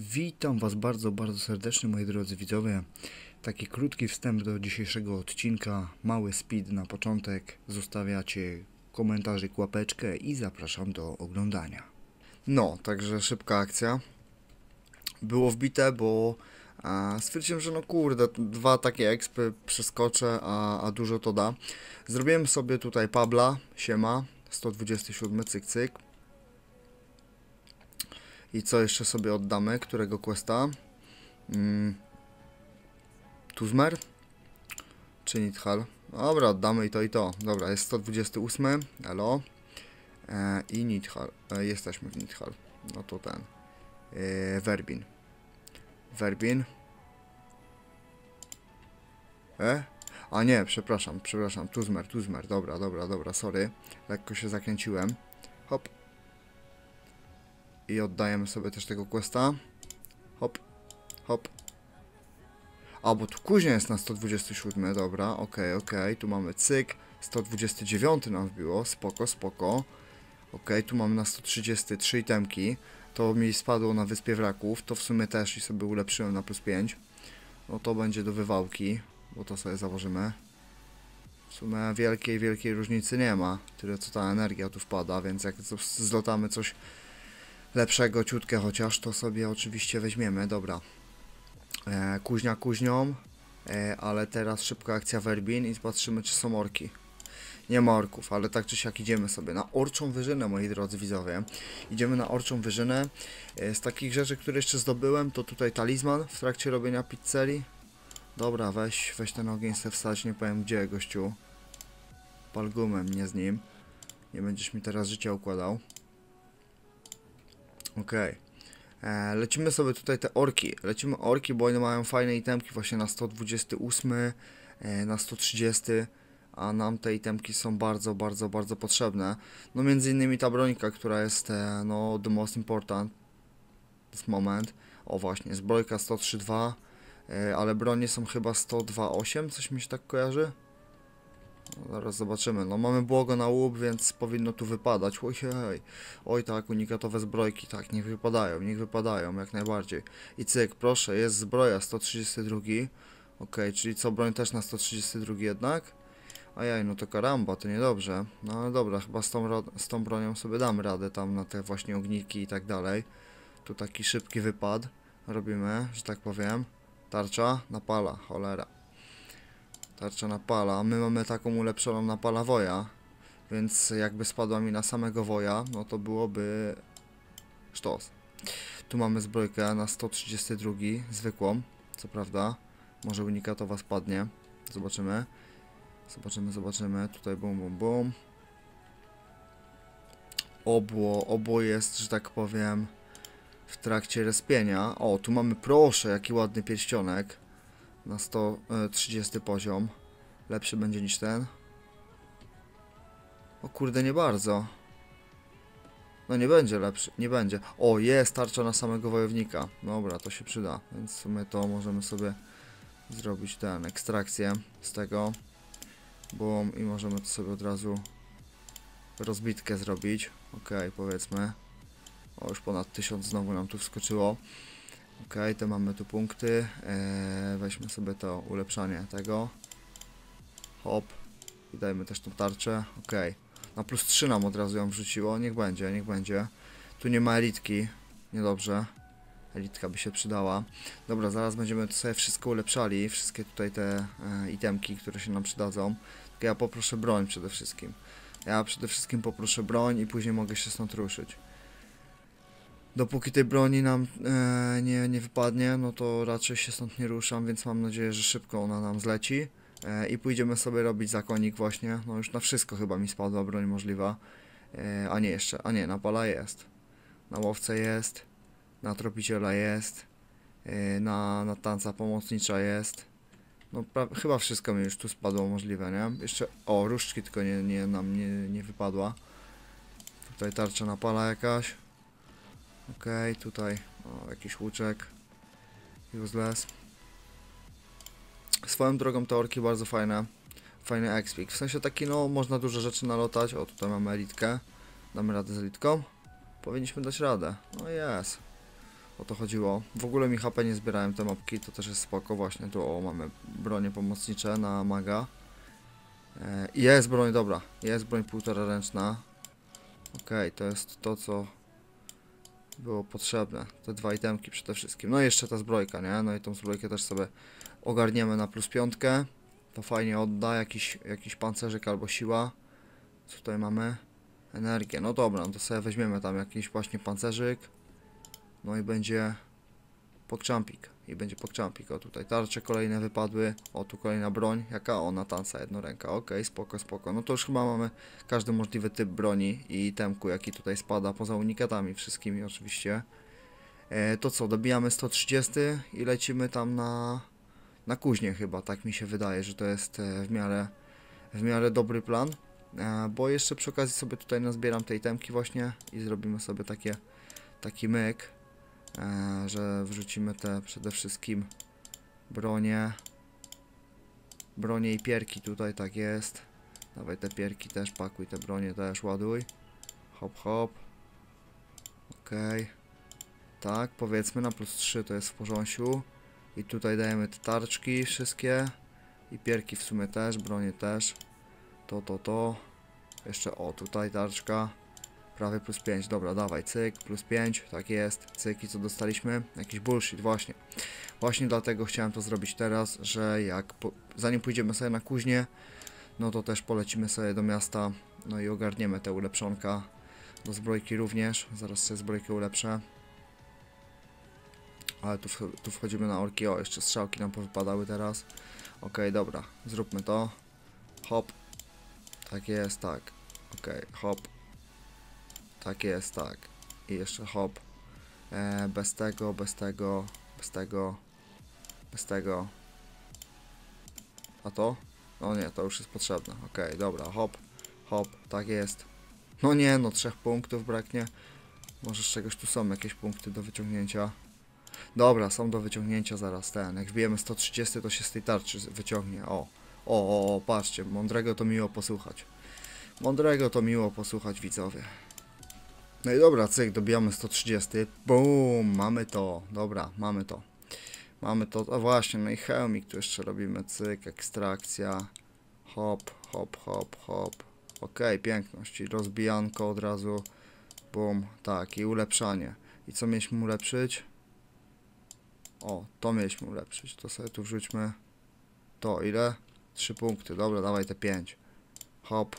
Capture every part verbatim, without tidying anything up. Witam Was bardzo, bardzo serdecznie, moi drodzy widzowie. Taki krótki wstęp do dzisiejszego odcinka, mały speed na początek. Zostawiacie komentarzyk, łapeczkę i zapraszam do oglądania. No, także szybka akcja. Było wbite, bo a, stwierdziłem, że no kurde, dwa takie expy przeskoczę, a, a dużo to da. Zrobiłem sobie tutaj Pabla, siema, sto dwadzieścia siedem, cyk, cyk. I co jeszcze sobie oddamy? Którego questa? Mm. Tuzmer? Czy Nithal? Dobra, oddamy i to i to. Dobra, jest sto dwadzieścia osiem. Elo. E, I Nithal. E, jesteśmy w Nithal. No to ten. E, Verbin. Verbin. E? A nie, przepraszam, przepraszam. Tuzmer, Tuzmer. Dobra, dobra, dobra, sorry. Lekko się zakręciłem. Hop. I oddajemy sobie też tego questa. Hop, hop. A, bo tu kuźnia jest na sto dwadzieścia siedem. Dobra, okej, okej. Tu mamy cyk. sto dwadzieścia dziewięć nam wbiło. Spoko, spoko. Okej, tu mamy na sto trzydzieści trzy itemki. To mi spadło na Wyspie Wraków. To w sumie też i sobie ulepszyłem na plus pięć. No to będzie do wywałki. Bo to sobie założymy. W sumie wielkiej, wielkiej różnicy nie ma. Tyle co ta energia tu wpada. Więc jak zlotamy coś lepszego ciutkę chociaż, to sobie oczywiście weźmiemy, dobra. E, kuźnia kuźnią, e, ale teraz szybka akcja Verbin i zobaczymy, czy są orki. Nie ma orków, ale tak czy siak idziemy sobie na Orczą Wyżynę, moi drodzy widzowie. Idziemy na Orczą Wyżynę. E, z takich rzeczy, które jeszcze zdobyłem, to tutaj talizman w trakcie robienia pizzeli. Dobra, weź, weź ten ogień se wsadź, nie powiem gdzie, gościu. Palgumem, nie z nim. Nie będziesz mi teraz życia układał. Okej, okay. Lecimy sobie tutaj te orki, lecimy orki, bo one mają fajne itemki właśnie na sto dwadzieścia osiem, e, na sto trzydzieści, a nam te itemki są bardzo, bardzo, bardzo potrzebne. No między innymi ta brońka, która jest e, no the most important this moment. O właśnie, zbrojka sto trzy przecinek dwa, e, ale bronie są chyba sto dwa przecinek osiem, coś mi się tak kojarzy. No, zaraz zobaczymy. No mamy błogo na łup, więc powinno tu wypadać. Ojej. Oj tak, unikatowe zbrojki. Tak, niech wypadają, niech wypadają jak najbardziej. I cyk, proszę, jest zbroja sto trzydzieści dwa. Okej, okay, czyli co, broń też na sto trzydzieści dwa jednak? Ajaj, no to karamba, to niedobrze. No ale dobra, chyba z tą, z tą bronią sobie dam radę tam na te właśnie ogniki i tak dalej. Tu taki szybki wypad robimy, że tak powiem. Tarcza napala, cholera. Tarcza napala, my mamy taką ulepszoną napala woja, więc jakby spadła mi na samego woja, no to byłoby sztos. Tu mamy zbrojkę na sto trzydzieści dwa, zwykłą, co prawda, może unikatowa spadnie, zobaczymy, zobaczymy, zobaczymy, tutaj bum, bum, bum. Obło, obło jest, że tak powiem, w trakcie respienia. O, tu mamy, proszę, jaki ładny pierścionek. Na sto trzydzieści poziom. Lepszy będzie niż ten. O kurde, nie bardzo. No nie będzie lepszy, nie będzie. O, jest tarcza na samego wojownika. Dobra, to się przyda. Więc w sumie to możemy sobie zrobić ten, ekstrakcję z tego. Bum, i możemy to sobie od razu rozbitkę zrobić. Okej, okay, powiedzmy. O, już ponad tysiąc znowu nam tu wskoczyło. Ok, to mamy tu punkty, eee, weźmy sobie to ulepszanie tego, hop, i dajmy też tą tarczę, ok, na plus trzy nam od razu ją wrzuciło, niech będzie, niech będzie, tu nie ma elitki, niedobrze, elitka by się przydała, dobra, zaraz będziemy sobie wszystko ulepszali, wszystkie tutaj te e, itemki, które się nam przydadzą, tylko ja poproszę broń przede wszystkim, ja przede wszystkim poproszę broń i później mogę się stąd ruszyć. Dopóki tej broni nam e, nie, nie wypadnie, no to raczej się stąd nie ruszam, więc mam nadzieję, że szybko ona nam zleci. E, I pójdziemy sobie robić zakonik właśnie. No już na wszystko chyba mi spadła broń możliwa. E, a nie jeszcze, a nie, na pala jest. Na łowcę jest. Na tropiciela jest. E, na, na tanca pomocnicza jest. No chyba wszystko mi już tu spadło możliwe, nie? Jeszcze, o, różdżki tylko nie, nie, nam nie, nie wypadła. Tutaj tarcza na pala jakaś. Okej, okay, tutaj o, jakiś łuczek. Useless. Swoją drogą te orki bardzo fajne. Fajny expik. W sensie taki, no, można dużo rzeczy nalotać. O, tutaj mamy elitkę. Damy radę z elitką. Powinniśmy dać radę. No jest. O to chodziło. W ogóle mi H P nie zbierałem, te mapki, to też jest spoko. Właśnie tu o, mamy bronie pomocnicze na maga. E, jest broń, dobra. Jest broń półtora ręczna. Okej, to jest to, co było potrzebne. Te dwa itemki przede wszystkim. No i jeszcze ta zbrojka, nie? No i tą zbrojkę też sobie ogarniemy na plus piątkę. To fajnie odda jakiś, jakiś pancerzyk albo siła. Co tutaj mamy? Energię. No dobra, no to sobie weźmiemy tam jakiś właśnie pancerzyk. No i będzie pokczampik. I będzie pokczampik. O, tutaj tarcze kolejne wypadły. O, tu kolejna broń. Jaka ona? Tanca jednoręka. Okej, okay, spoko, spoko. No to już chyba mamy każdy możliwy typ broni i temku, jaki tutaj spada. Poza unikatami wszystkimi oczywiście. E, to co, dobijamy sto trzydzieści i lecimy tam na... Na kuźnię chyba, tak mi się wydaje, że to jest w miarę, w miarę dobry plan. Bo jeszcze przy okazji sobie tutaj nazbieram tej temki właśnie i zrobimy sobie takie, taki myk, że wrzucimy te przede wszystkim bronie, bronie i pierki tutaj, tak jest. Dawaj te pierki też, pakuj te bronie też, ładuj. Hop, hop. Okej. Tak, powiedzmy na plus trzy to jest w porządku. I tutaj dajemy te tarczki wszystkie. I pierki w sumie też, bronie też. To, to, to. Jeszcze o, tutaj tarczka. Prawie plus pięć, dobra, dawaj, cyk, plus pięć, tak jest, cyk. I co dostaliśmy? Jakiś bullshit, właśnie. Właśnie dlatego chciałem to zrobić teraz, że jak, po, zanim pójdziemy sobie na kuźnię, no to też polecimy sobie do miasta, no i ogarniemy te ulepszonka. Do zbrojki również, zaraz sobie zbrojkę ulepszę. Ale tu, tu wchodzimy na orki. O, jeszcze strzałki nam powypadały teraz. Okej, dobra, zróbmy to. Hop. Tak jest, tak. Okej, hop. Tak jest, tak. I jeszcze hop. E, bez tego, bez tego, bez tego, bez tego. A to? No nie, to już jest potrzebne. Okej, dobra, hop, hop, tak jest. No nie, no trzech punktów braknie. Może z czegoś tu są jakieś punkty do wyciągnięcia. Dobra, są do wyciągnięcia zaraz ten. Jak wbijemy sto trzydzieści, to się z tej tarczy wyciągnie. O, o, o, patrzcie, mądrego to miło posłuchać. Mądrego to miło posłuchać, widzowie. No i dobra, cyk, dobijamy sto trzydzieści. Bum, mamy to. Dobra, mamy to. Mamy to, a właśnie, no i hełmik tu jeszcze robimy. Cyk, ekstrakcja. Hop, hop, hop, hop. Okej, piękność. I rozbijanko od razu. Bum, tak, i ulepszanie. I co mieliśmy ulepszyć? O, to mieliśmy ulepszyć, to sobie tu wrzućmy. To ile? trzy punkty, dobra, dawaj te pięć. Hop,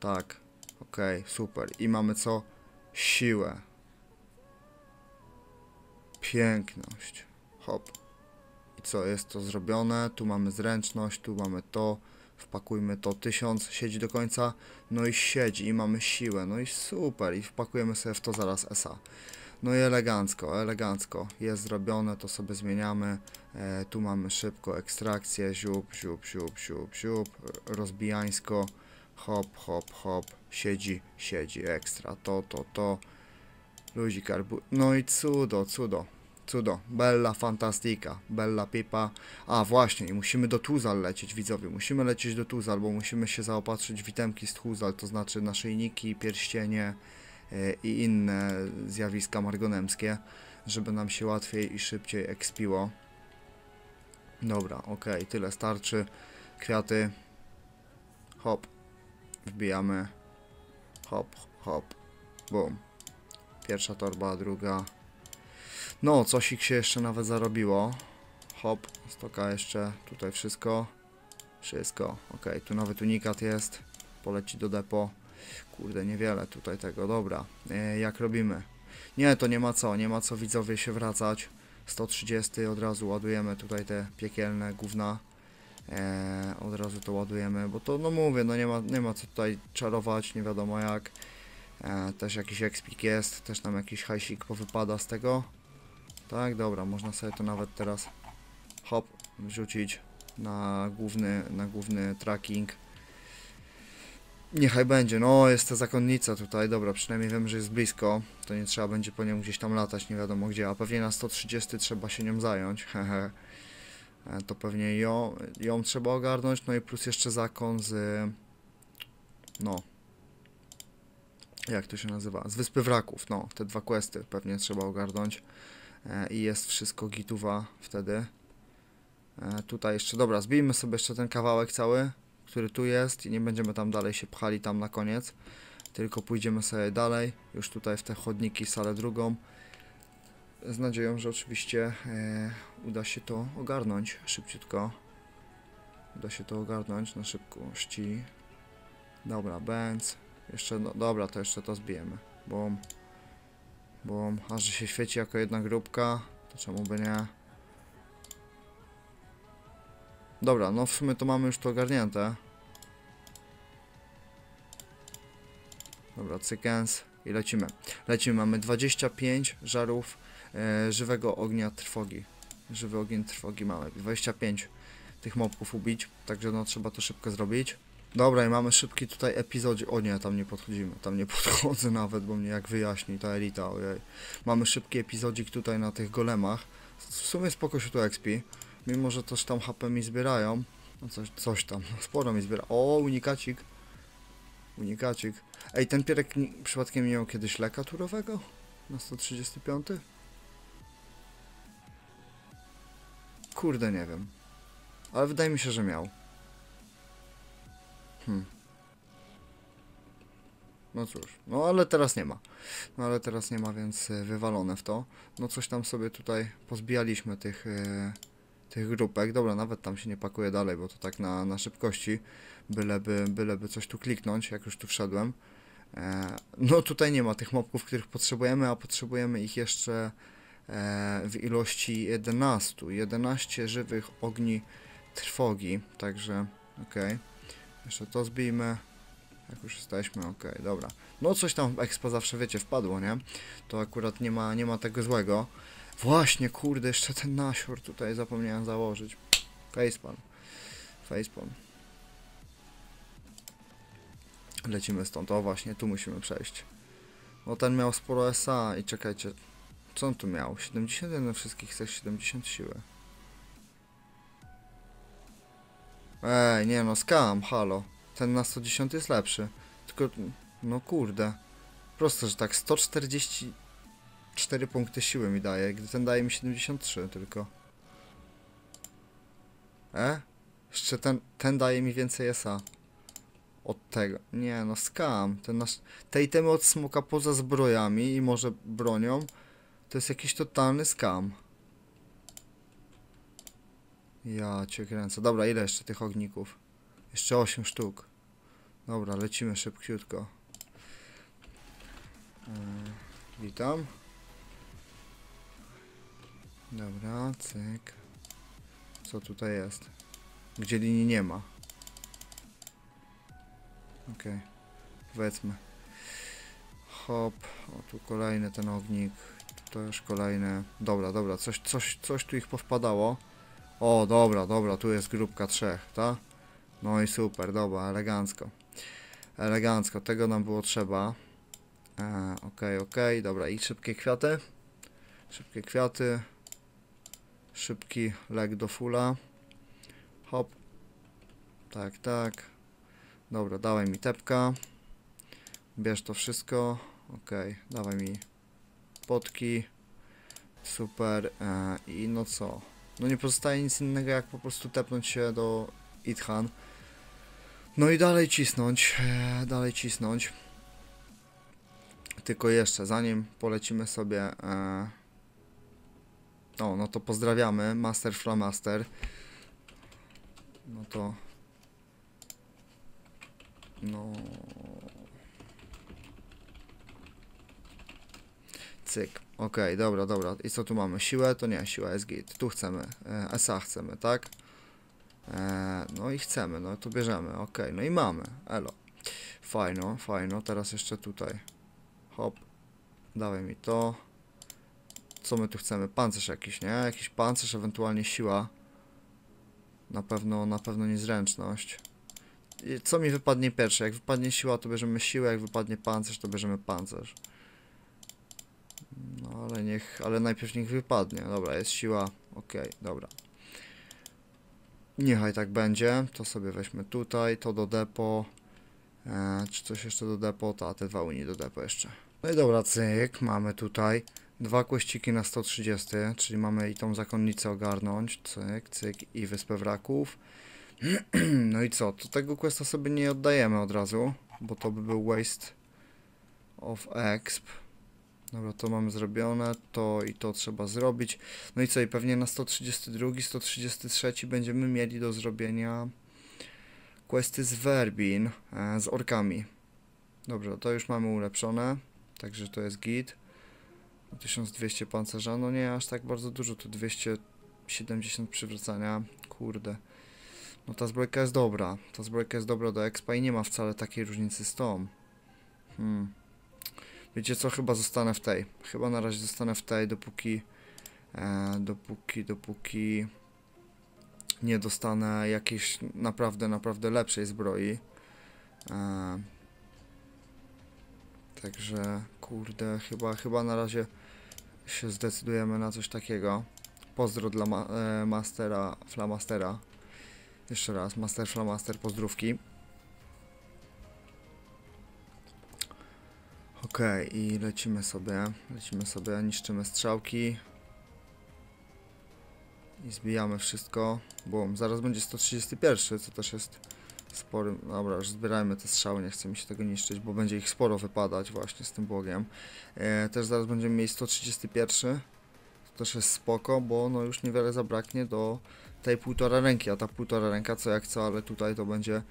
tak. Okej, okay, super. I mamy co? Siłę. Piękność. Hop. I co, jest to zrobione. Tu mamy zręczność, tu mamy to. Wpakujmy to, tysiąc, siedzi do końca. No i siedzi, i mamy siłę. No i super, i wpakujemy sobie w to zaraz S A. No i elegancko, elegancko. Jest zrobione, to sobie zmieniamy. E, tu mamy szybko ekstrakcję. Ziup, ziup, ziup, ziup, ziup. Rozbijańsko. Hop, hop, hop. Siedzi, siedzi. Ekstra. To, to, to. Ludzi karbu. No i cudo, cudo. Cudo. Bella fantastica. Bella pipa. A właśnie, i musimy do Tuzal lecieć, widzowie. Musimy lecieć do Tuzal, bo musimy się zaopatrzyć w itemki z Tuzal, to znaczy naszyjniki, pierścienie i inne zjawiska margonemskie, żeby nam się łatwiej i szybciej ekspiło. Dobra, ok, tyle starczy. Kwiaty. Hop. Wbijamy. Hop, hop. Bum. Pierwsza torba, druga. No, cosik się jeszcze nawet zarobiło. Hop, stoka jeszcze. Tutaj wszystko. Wszystko. Ok, tu nawet unikat jest. Poleci do depo. Kurde, niewiele tutaj tego, dobra. E, jak robimy? Nie, to nie ma co, nie ma co, widzowie, się wracać. sto trzydzieści od razu ładujemy tutaj te piekielne gówna. E, od razu to ładujemy, bo to, no mówię, no nie ma, nie ma co tutaj czarować, nie wiadomo jak. E, też jakiś expik jest, też nam jakiś hajsik powypada z tego. Tak, dobra, można sobie to nawet teraz hop, wrzucić na główny, na główny tracking. Niechaj będzie, no jest ta zakonnica tutaj, dobra, przynajmniej wiem, że jest blisko, to nie trzeba będzie po nią gdzieś tam latać, nie wiadomo gdzie, a pewnie na sto trzydzieści trzeba się nią zająć, hehe, to pewnie ją, ją trzeba ogarnąć, no i plus jeszcze zakon z, no, jak to się nazywa, z Wyspy Wraków, no, te dwa questy pewnie trzeba ogarnąć, i jest wszystko gituwa wtedy. Tutaj jeszcze, dobra, zbijmy sobie jeszcze ten kawałek cały, który tu jest i nie będziemy tam dalej się pchali tam na koniec, tylko pójdziemy sobie dalej, już tutaj w te chodniki, salę drugą, z nadzieją, że oczywiście e, uda się to ogarnąć szybciutko. Uda się to ogarnąć na szybkości. Dobra, bęc. Jeszcze, no, dobra, to jeszcze to zbijemy. Bum. Bum. Aż się świeci jako jedna grupka, to czemu by nie? Dobra, no w sumie to mamy już to ogarnięte. Dobra, cykens i lecimy. Lecimy, mamy dwadzieścia pięć żarów e, żywego ognia trwogi. Żywy ogień trwogi mamy. dwadzieścia pięć tych mopków ubić, także no trzeba to szybko zrobić. Dobra, i mamy szybki tutaj epizodzie. O nie, tam nie podchodzimy, tam nie podchodzę nawet, bo mnie jak wyjaśni ta elita, ojej. Mamy szybki epizodzik tutaj na tych golemach. W sumie spoko się tu X P. Mimo, że też tam H P mi zbierają. No coś, coś tam, sporo mi zbiera. O, unikacik. Unikacik. Ej, ten pierek przypadkiem miał kiedyś leka turowego? Na sto trzydzieści pięć? Kurde, nie wiem. Ale wydaje mi się, że miał. Hmm. No cóż, no ale teraz nie ma. No ale teraz nie ma, więc wywalone w to. No coś tam sobie tutaj pozbijaliśmy tych... Yy... tych grupek. Dobra, nawet tam się nie pakuje dalej, bo to tak na, na szybkości, byleby, byleby coś tu kliknąć, jak już tu wszedłem. E, no tutaj nie ma tych mobków, których potrzebujemy, a potrzebujemy ich jeszcze e, w ilości jedenaście. jedenaście żywych ogni trwogi, także okej. Okay. Jeszcze to zbijmy. Jak już jesteśmy, okej, okay, dobra. No coś tam w expo zawsze, wiecie, wpadło, nie? To akurat nie ma, nie ma tego złego. Właśnie, kurde, jeszcze ten nasior tutaj zapomniałem założyć. Facepalm. Facepalm. Lecimy stąd. O, właśnie, tu musimy przejść. No ten miał sporo S A i czekajcie, co on tu miał? siedemdziesiąt jeden wszystkich, chce siedemdziesiąt siły. Ej, nie no, skam, halo. Ten na sto dziesięć jest lepszy. Tylko, no kurde. Prosto, że tak, sto czterdzieści... cztery punkty siły mi daje, gdy ten daje mi siedemdziesiąt trzy tylko. E? Jeszcze ten, ten daje mi więcej S A. Od tego. Nie no, skam. Ten nasz, te itemy od smoka poza zbrojami i może bronią, to jest jakiś totalny skam. Ja cię kręcę. Dobra, ile jeszcze tych ogników? Jeszcze osiem sztuk. Dobra, lecimy szybciutko. Yy, witam. Dobra, cyk. Co tutaj jest? Gdzie linii nie ma. Okej. Powiedzmy. Hop. O, tu kolejny ten ognik. Tu też kolejne. Dobra, dobra. Coś, coś, coś tu ich powpadało. O, dobra, dobra. Tu jest grupka trzech, tak? No i super. Dobra, elegancko. Elegancko. Tego nam było trzeba. E, okej, okej. Dobra. I szybkie kwiaty. Szybkie kwiaty. Szybki lek do fulla. Hop. Tak, tak. Dobra, dawaj mi tepka. Bierz to wszystko. Okej, dawaj mi potki. Super. E, I no co? No nie pozostaje nic innego jak po prostu tepnąć się do Ithan. No i dalej cisnąć. E, dalej cisnąć. Tylko jeszcze, zanim polecimy sobie... E, O, no to pozdrawiamy, Master Flamaster. No to... No... Cyk. Okej, okay, dobra, dobra. I co tu mamy? Siłę? To nie, siła jest git. Tu chcemy. E, S A chcemy, tak? E, no i chcemy, no to bierzemy. Okej, okay, no i mamy. Elo. Fajno, fajno. Teraz jeszcze tutaj. Hop. Dawaj mi to. Co my tu chcemy? Pancerz jakiś, nie? Jakiś pancerz, ewentualnie siła. Na pewno, na pewno niezręczność. I co mi wypadnie pierwsze? Jak wypadnie siła, to bierzemy siłę, jak wypadnie pancerz, to bierzemy pancerz. No ale niech, ale najpierw niech wypadnie. Dobra, jest siła, okej, okay, dobra. Niechaj tak będzie, to sobie weźmy tutaj, to do depo. Eee, czy coś jeszcze do depo? Ta, te dwa unii do depo jeszcze. No i dobra, cyk, mamy tutaj Dwa kościki na sto trzydzieści, czyli mamy i tą zakonnicę ogarnąć, cyk, cyk i Wyspę Wraków. No i co, to tego questa sobie nie oddajemy od razu, bo to by był waste of exp. Dobra, to mamy zrobione, to i to trzeba zrobić. No i co, i pewnie na sto trzydzieści dwa, sto trzydzieści trzy będziemy mieli do zrobienia questy z Verbin, e, z orkami. Dobrze, to już mamy ulepszone, także to jest git. tysiąc dwieście pancerza, no nie aż tak bardzo dużo, tu dwieście siedemdziesiąt przywracania, kurde. No ta zbrojka jest dobra, ta zbrojka jest dobra do expa i nie ma wcale takiej różnicy z tą. Hmm. Wiecie co, chyba zostanę w tej, chyba na razie zostanę w tej, dopóki, e, dopóki, dopóki nie dostanę jakiejś naprawdę, naprawdę lepszej zbroi. E, także, kurde, chyba, chyba na razie się zdecydujemy na coś takiego. Pozdro dla ma e, Mastera Flamastera. Jeszcze raz, Master Flamaster, pozdrówki. Okej, okay, i lecimy sobie, lecimy sobie, niszczymy strzałki. I zbijamy wszystko. Boom, zaraz będzie sto trzydzieści jeden, co też jest spory. Dobra, już zbierajmy te strzały, nie chce mi się tego niszczyć, bo będzie ich sporo wypadać właśnie z tym błogiem. E, też zaraz będziemy mieli sto trzydzieści jeden, to też jest spoko, bo no już niewiele zabraknie do tej półtora ręki, a ta półtora ręka co jak co, ale tutaj to będzie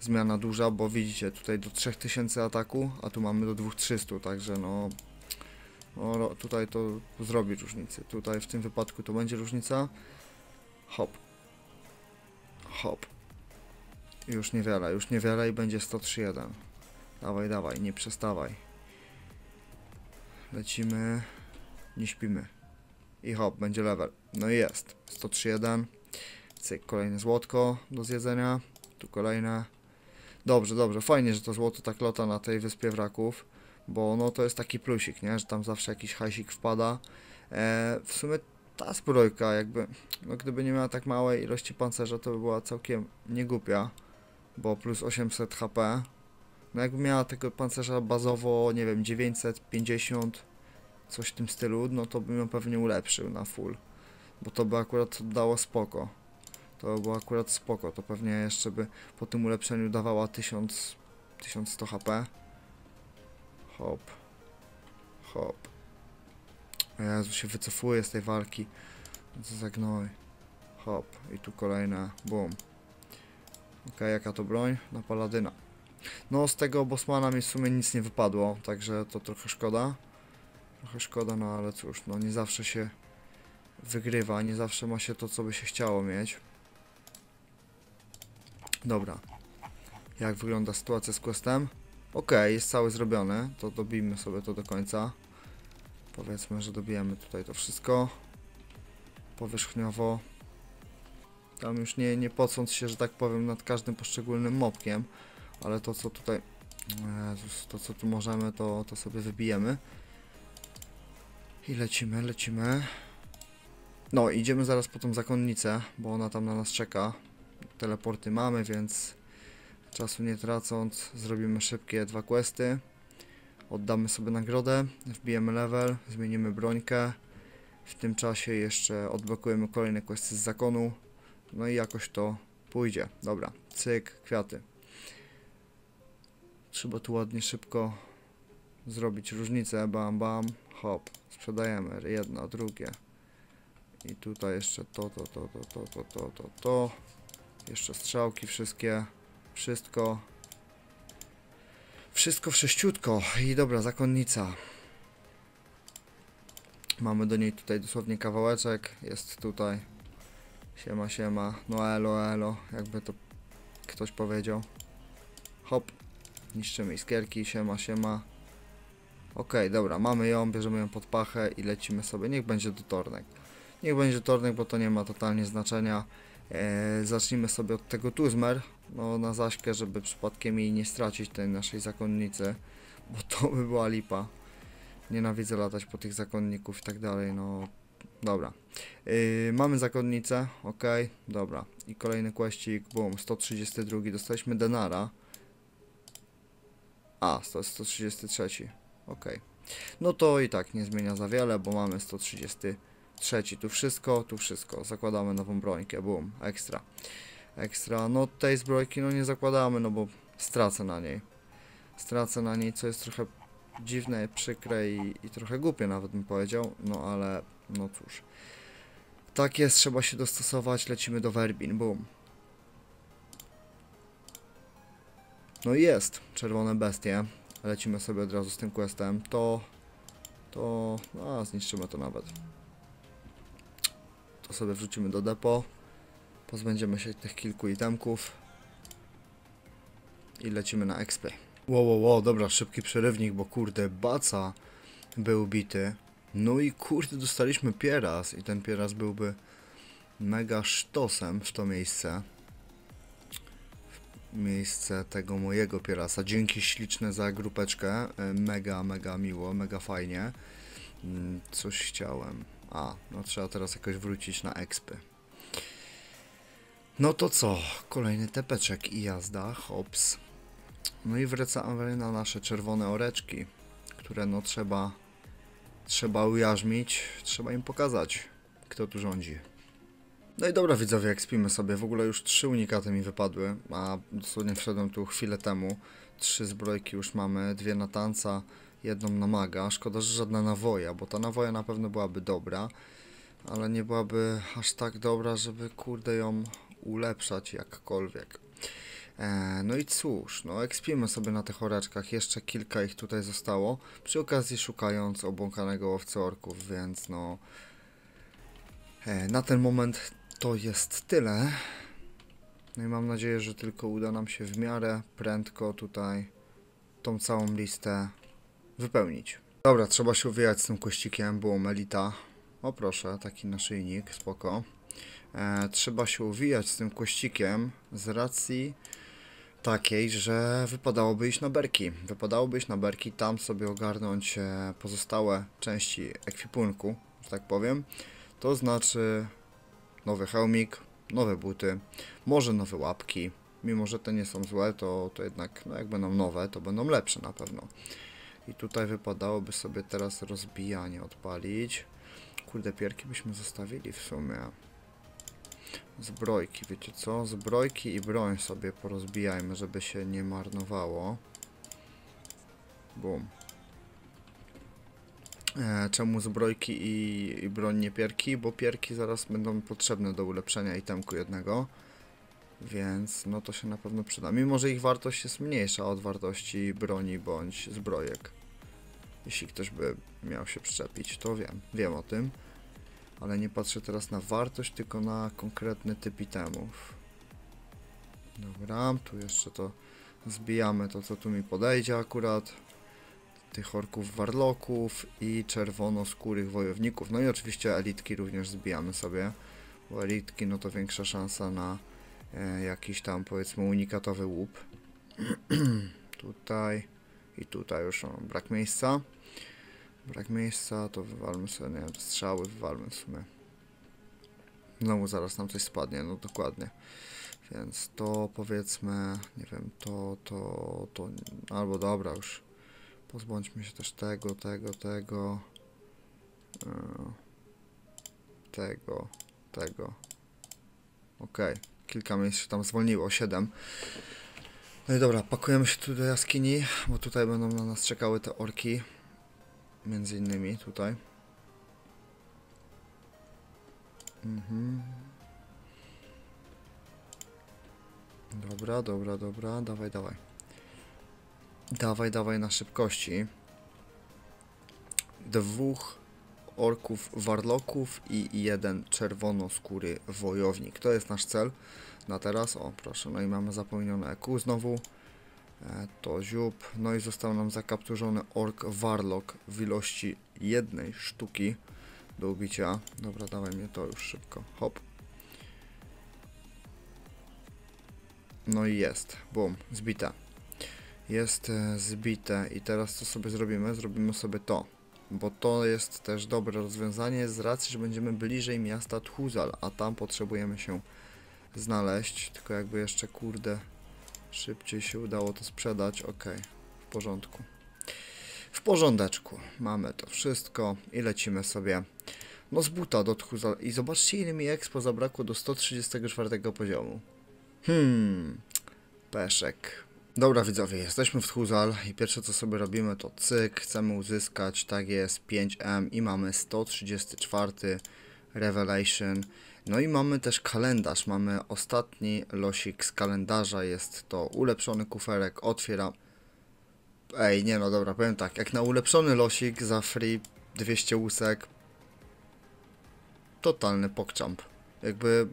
zmiana duża, bo widzicie, tutaj do trzech tysięcy ataku, a tu mamy do dwóch tysięcy trzystu, także no, no tutaj to zrobi różnicę, tutaj w tym wypadku to będzie różnica, hop, hop, już niewiele, już niewiele i będzie sto trzydzieści jeden, dawaj, dawaj, nie przestawaj, lecimy, nie śpimy i hop, będzie level, no i jest, sto trzydzieści jeden, cyk, kolejne złotko do zjedzenia, tu kolejne. Dobrze, dobrze, fajnie, że to złoto tak lata na tej Wyspie Wraków, bo no to jest taki plusik, nie, że tam zawsze jakiś hajsik wpada. E, w sumie ta zbrojka jakby, no gdyby nie miała tak małej ilości pancerza, to by była całkiem niegłupia, bo plus osiemset H P. No jakby miała tego pancerza bazowo, nie wiem, dziewięćset pięćdziesiąt, coś w tym stylu, no to bym ją pewnie ulepszył na full, bo to by akurat dało spoko. To było akurat spoko, to pewnie jeszcze by po tym ulepszeniu dawała tysiąc, tysiąc sto H P. Hop, hop. O Jezu, się wycofuje z tej walki. Co za gnoj. Hop, i tu kolejna, boom. Ok, jaka to broń? Na paladyna. No z tego Bosmana mi w sumie nic nie wypadło, także to trochę szkoda. Trochę szkoda, no ale cóż, no nie zawsze się wygrywa, nie zawsze ma się to, co by się chciało mieć. Dobra, jak wygląda sytuacja z questem? Ok, jest cały zrobiony, to dobijmy sobie to do końca. Powiedzmy, że dobijemy tutaj to wszystko powierzchniowo. Tam już nie, nie pocąc się, że tak powiem, nad każdym poszczególnym mopkiem, ale to co tutaj, Jezus, to co tu możemy, to, to sobie wybijemy. I lecimy, lecimy. No, idziemy zaraz po tą zakonnicę, bo ona tam na nas czeka. Teleporty mamy, więc czasu nie tracąc zrobimy szybkie dwa questy. Oddamy sobie nagrodę, wbijemy level, zmienimy brońkę. W tym czasie jeszcze odblokujemy kolejne questy z zakonu. No i jakoś to pójdzie. Dobra, cyk, kwiaty. Trzeba tu ładnie szybko zrobić różnicę. Bam, bam, hop. Sprzedajemy jedno, drugie. I tutaj jeszcze to, to, to, to, to, to, to, to, to. Jeszcze strzałki wszystkie, wszystko, wszystko w sześciutko i dobra, zakonnica. Mamy do niej tutaj dosłownie kawałeczek, jest tutaj, siema, siema, no elo, elo, jakby to ktoś powiedział. Hop, niszczymy iskierki, siema, siema. Okej, okay, dobra, mamy ją, bierzemy ją pod pachę i lecimy sobie, niech będzie do tornek. Niech będzie tornek, bo to nie ma totalnie znaczenia. Eee, zacznijmy sobie od tego Tuzmer, no na zaśkę, żeby przypadkiem jej nie stracić tej naszej zakonnicy, bo to by była lipa. Nienawidzę latać po tych zakonników i tak dalej, no dobra. Eee, mamy zakonnicę, ok, dobra. I kolejny questik, boom, sto trzydzieści dwa, dostaliśmy denara. A, to jest sto trzydzieści trzy, ok. No to i tak nie zmienia za wiele, bo mamy sto trzydzieści trzy. Tu wszystko, tu wszystko. Zakładamy nową brońkę, boom, ekstra. Ekstra, no tej zbrojki no nie zakładamy, no bo stracę na niej. Stracę na niej, co jest trochę dziwne, przykre i, i trochę głupie nawet bym powiedział. No ale, no cóż. Tak jest, trzeba się dostosować, lecimy do Verbin, boom. No i jest, czerwone bestie. Lecimy sobie od razu z tym questem. To, to, a zniszczymy to nawet. To sobie wrzucimy do depo. Pozbędziemy się tych kilku itemków. I lecimy na expy. Wow, wow, wow, dobra, szybki przerywnik, bo kurde, baca był bity. No i kurde, dostaliśmy pieraz i ten pieraz byłby mega sztosem w to miejsce. W miejsce tego mojego pierasa. Dzięki śliczne za grupeczkę. Mega, mega miło, mega fajnie. Coś chciałem. A, no trzeba teraz jakoś wrócić na expy. No to co? Kolejny tepeczek i jazda, hops. No i wracamy na nasze czerwone oreczki, które no trzeba, trzeba ujarzmić, trzeba im pokazać, kto tu rządzi. No i dobra widzowie, jak ekspimy sobie, w ogóle już trzy unikaty mi wypadły, a dosłownie wszedłem tu chwilę temu. Trzy zbrojki już mamy, dwie na tanca, jedną na maga, szkoda, że żadna nawoja, bo ta nawoja na pewno byłaby dobra, ale nie byłaby aż tak dobra, żeby kurde ją ulepszać jakkolwiek. Eee, no i cóż, no ekspimy sobie na tych oreczkach, jeszcze kilka ich tutaj zostało, przy okazji szukając obłąkanego łowcy orków, więc no eee, na ten moment to jest tyle. No i mam nadzieję, że tylko uda nam się w miarę prędko tutaj tą całą listę wypełnić. Dobra, trzeba się uwijać z tym kościkiem, było melita. O proszę, taki naszyjnik, spoko. E, trzeba się uwijać z tym kościkiem z racji takiej, że wypadałoby iść na berki. Wypadałoby iść na berki, tam sobie ogarnąć e, pozostałe części ekwipunku, że tak powiem. To znaczy nowy hełmik, nowe buty, może nowe łapki. Mimo że te nie są złe, to, to jednak no jak będą nowe, to będą lepsze na pewno. I tutaj wypadałoby sobie teraz rozbijanie odpalić. Kurde, pierki byśmy zostawili w sumie. Zbrojki, wiecie co? Zbrojki i broń sobie porozbijajmy, żeby się nie marnowało. Bum. E, czemu zbrojki i, i broń, nie pierki? Bo pierki zaraz będą potrzebne do ulepszenia itemku jednego. Więc no to się na pewno przyda. Mimo że ich wartość jest mniejsza od wartości broni bądź zbrojek. Jeśli ktoś by miał się przyczepić, to wiem, wiem o tym. Ale nie patrzę teraz na wartość, tylko na konkretny typ itemów. Dobra, tu jeszcze to zbijamy to, co tu mi podejdzie akurat. Tych orków warlocków i czerwonoskórych wojowników. No i oczywiście elitki również zbijamy sobie. Bo elitki, no to większa szansa na e, jakiś tam, powiedzmy, unikatowy łup. Tutaj i tutaj już no, brak miejsca. Brak miejsca, to wywalmy sobie, nie wiem, strzały wywalmy w sumie. Znowu zaraz nam coś spadnie, no dokładnie. Więc to powiedzmy, nie wiem, to, to, to, albo dobra już. Pozbądźmy się też tego, tego, tego, tego, tego. Okej, kilka miejsc się tam zwolniło, siedem. No i dobra, pakujemy się tu do jaskini, bo tutaj będą na nas czekały te orki. Między innymi tutaj. Mhm. Dobra, dobra, dobra. Dawaj, dawaj. Dawaj, dawaj na szybkości. Dwóch orków warlocków i jeden czerwonoskóry wojownik. To jest nasz cel na teraz. O, proszę. No i mamy zapełnione E Q znowu. To ziób, no i został nam zakapturzony ork warlock w ilości jednej sztuki do ubicia. Dobra, dawaj mnie to już szybko, hop. No i jest, bum, zbite. Jest zbite i teraz co sobie zrobimy? Zrobimy sobie to, bo to jest też dobre rozwiązanie z racji, że będziemy bliżej miasta Tchuzal, a tam potrzebujemy się znaleźć, tylko jakby jeszcze kurde... Szybciej się udało to sprzedać, ok, w porządku. W porządeczku, mamy to wszystko i lecimy sobie no z buta do Tchuzal. I zobaczcie, ile mi expo zabrakło do sto trzydziestego czwartego poziomu. Hmm, peszek. Dobra widzowie, jesteśmy w Tchuzal i pierwsze co sobie robimy to cyk, chcemy uzyskać, tak jest, pięć em i mamy sto trzydziesty czwarty Revelation. No i mamy też kalendarz, mamy ostatni losik z kalendarza, jest to ulepszony kuferek, otwieram. Ej, nie no dobra, powiem tak, jak na ulepszony losik za free dwieście łusek, totalny pokczamp, jakby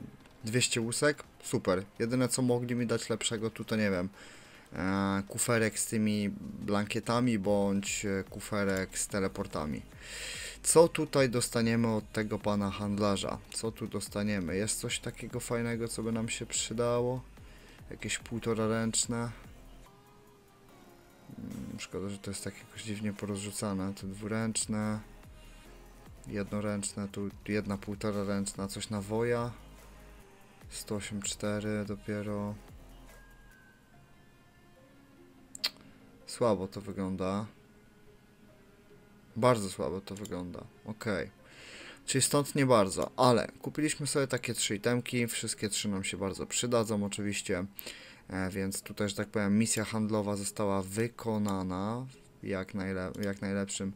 dwieście łusek, super. Jedyne co mogli mi dać lepszego tu to nie wiem, e, kuferek z tymi blankietami bądź kuferek z teleportami. Co tutaj dostaniemy od tego pana handlarza? Co tu dostaniemy? Jest coś takiego fajnego, co by nam się przydało? Jakieś półtora ręczne. Szkoda, że to jest tak jakoś dziwnie porozrzucane. To dwuręczne, jednoręczne, tu jedna półtora ręczna, coś na woja. sto osiemdziesiąt cztery dopiero. Słabo to wygląda. Bardzo słabo to wygląda. Ok. Czyli stąd nie bardzo, ale kupiliśmy sobie takie trzy itemki. Wszystkie trzy nam się bardzo przydadzą oczywiście. E, więc tutaj, że tak powiem, misja handlowa została wykonana w jak, najle jak najlepszym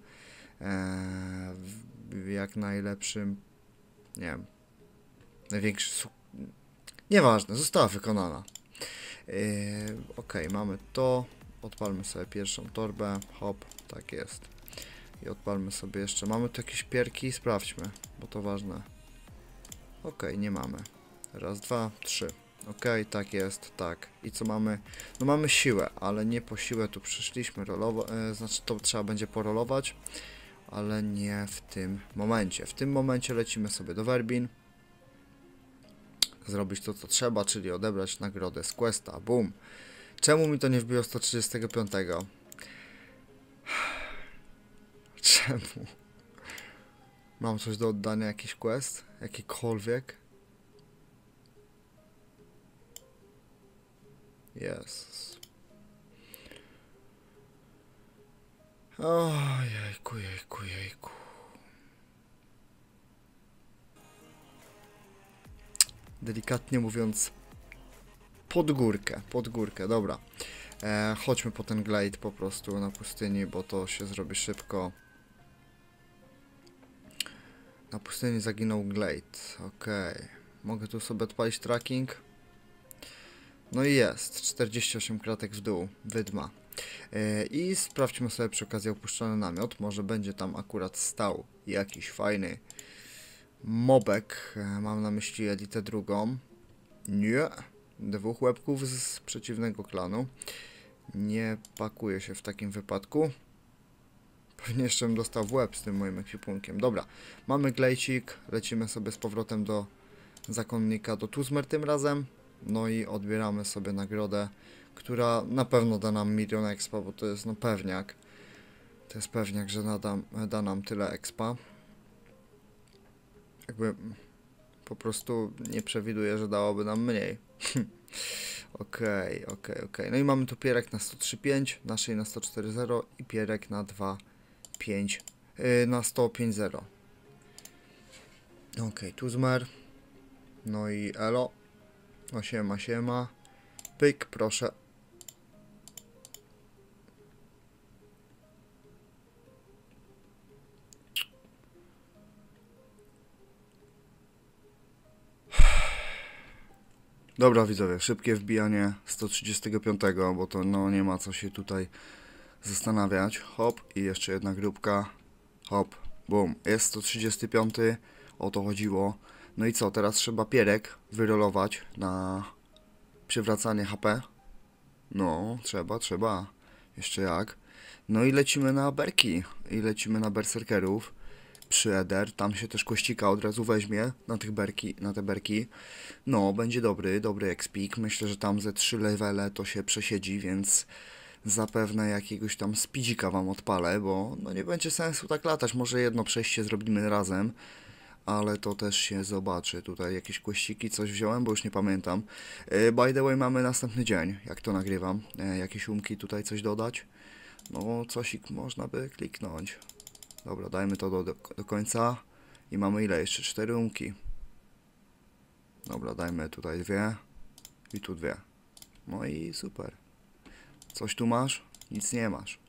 e, w jak najlepszym nie wiem, największy nieważne, została wykonana. E, ok, mamy to. Odpalmy sobie pierwszą torbę. Hop, tak jest. I odpalmy sobie jeszcze. Mamy tu jakieś pierki? Sprawdźmy, bo to ważne. Ok, nie mamy. Raz, dwa, trzy. Ok, tak jest, tak. I co mamy? No mamy siłę, ale nie po siłę tu przyszliśmy. Rolowa yy, znaczy to trzeba będzie porolować, ale nie w tym momencie. W tym momencie lecimy sobie do Verbin. Zrobić to co trzeba, czyli odebrać nagrodę z questa. Boom. Czemu mi to nie wbiło sto trzydziestego piątego? Czemu? Mam coś do oddania, jakiś quest? Jakikolwiek? Yes. O, jejku, jejku, jejku. Delikatnie mówiąc, pod górkę, pod górkę, dobra. E, chodźmy po ten glide po prostu na pustyni, bo to się zrobi szybko. Na pustyni zaginął glade, ok. Mogę tu sobie odpalić tracking. No i jest, czterdzieści osiem kratek w dół, wydma. Yy, I sprawdźmy sobie przy okazji opuszczony namiot, może będzie tam akurat stał jakiś fajny mobek, mam na myśli elitę drugą. Nie, dwóch łebków z przeciwnego klanu. Nie pakuje się w takim wypadku. Pewnie jeszcze bym dostał w łeb z tym moim ekwipunkiem. Dobra, mamy glejcik, lecimy sobie z powrotem do zakonnika, do Tuzmer tym razem. No i odbieramy sobie nagrodę, która na pewno da nam milion expa, bo to jest no pewniak. To jest pewniak, że nadam, da nam tyle expa. Jakby po prostu nie przewiduję, że dałoby nam mniej. Okej, okej, okej. No i mamy tu pierek na sto trzy przecinek pięć, naszej na sto cztery przecinek zero i pierek na dwa przecinek pięć, yy, na sto pięć przecinek zero. Okej, Tuzmer. No i elo. No siema, siema. Pyk, proszę. Dobra widzowie, szybkie wbijanie sto trzydziestego piątego, bo to no nie ma co się tutaj zastanawiać. Hop i jeszcze jedna grupka. Hop, bum. Jest sto trzydziesty piąty. O to chodziło. No i co, teraz trzeba pierek wyrolować na przywracanie H P. No, trzeba, trzeba. Jeszcze jak. No i lecimy na berki. I lecimy na berserkerów przy Eder. Tam się też kościka od razu weźmie na, tych berki, na te berki. No, będzie dobry, dobry expik. Myślę, że tam ze trzy levele to się przesiedzi, więc zapewne jakiegoś tam speedzika wam odpalę, bo no nie będzie sensu tak latać. Może jedno przejście zrobimy razem. Ale to też się zobaczy. Tutaj jakieś kościki, coś wziąłem, bo już nie pamiętam. By the way, mamy następny dzień, jak to nagrywam. Jakieś umki tutaj coś dodać? No, cosik można by kliknąć. Dobra, dajmy to do, do, do końca. I mamy ile? Jeszcze cztery umki. Dobra, dajmy tutaj dwie. I tu dwie. No i super. Coś tu masz? Nic nie masz.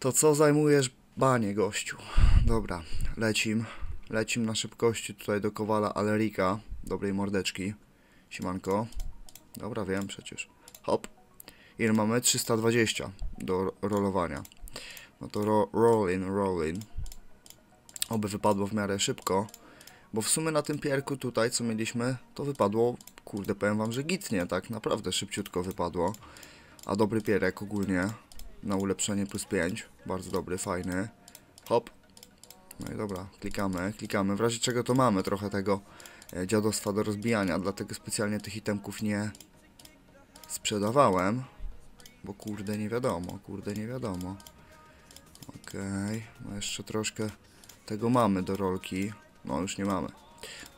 To co zajmujesz banie, gościu? Dobra, lecim. Lecim na szybkości tutaj do kowala Alerika. Dobrej mordeczki. Siemanko. Dobra, wiem przecież. Hop. Ile mamy? trzysta dwadzieścia do rolowania. No to ro rolling, rolling. Oby wypadło w miarę szybko. Bo w sumie na tym pierku tutaj, co mieliśmy, to wypadło, kurde, powiem wam, że gitnie, tak naprawdę szybciutko wypadło. A dobry pierek ogólnie, na ulepszenie plus pięć, bardzo dobry, fajny. Hop. No i dobra, klikamy, klikamy. W razie czego to mamy trochę tego dziadostwa do rozbijania, dlatego specjalnie tych itemków nie sprzedawałem. Bo kurde, nie wiadomo, kurde, nie wiadomo. Okej, no jeszcze troszkę tego mamy do rolki. No, już nie mamy.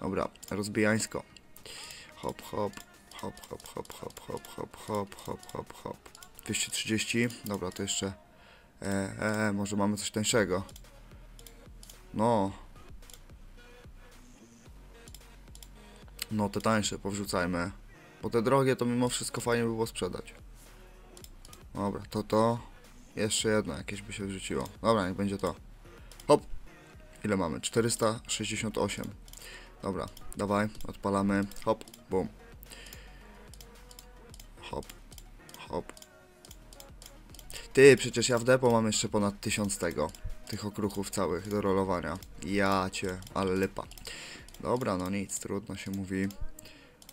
Dobra, rozbijańsko. Hop, hop, hop, hop, hop, hop, hop, hop, hop, hop, hop, hop. dwieście trzydzieści. Dobra, to jeszcze... E, e, może mamy coś tańszego. No. No, te tańsze powrzucajmy. Bo te drogie to mimo wszystko fajnie by było sprzedać. Dobra, to to. Jeszcze jedno jakieś by się wrzuciło. Dobra, niech będzie to. Hop. Ile mamy? czterysta sześćdziesiąt osiem. Dobra, dawaj, odpalamy. Hop, bum. Hop, hop. Ty, przecież ja w depo mam jeszcze ponad tysiąc tego. Tych okruchów całych do rolowania. Ja cię, ale lipa. Dobra, no nic, trudno się mówi.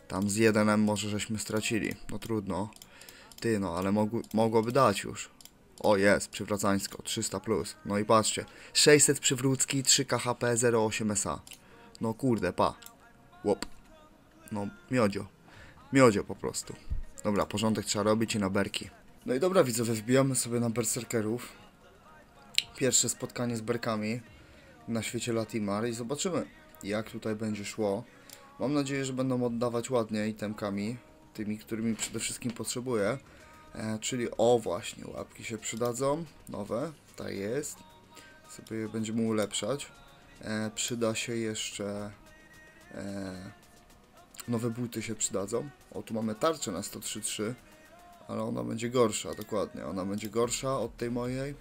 Tam z jedenem może żeśmy stracili. No trudno. Ty, no, ale mogł, mogłoby dać już. O, jest, przywracańsko, trzysta plus. Plus. No i patrzcie, sześćset przywrócki, trzy K H P, zero osiem S A. No kurde, pa. Łop. No, miodzio. Miodzio po prostu. Dobra, porządek trzeba robić i na berki. No i dobra, widzowie, wbijamy sobie na berserkerów. Pierwsze spotkanie z berkami na świecie Latimar i zobaczymy, jak tutaj będzie szło. Mam nadzieję, że będą oddawać ładnie itemkami, tymi, którymi przede wszystkim potrzebuję. E, czyli o właśnie, łapki się przydadzą, nowe, ta jest, sobie je będziemy ulepszać, e, przyda się jeszcze, e, nowe buty się przydadzą, o tu mamy tarczę na sto trzy przecinek trzy, ale ona będzie gorsza, dokładnie, ona będzie gorsza od tej mojej,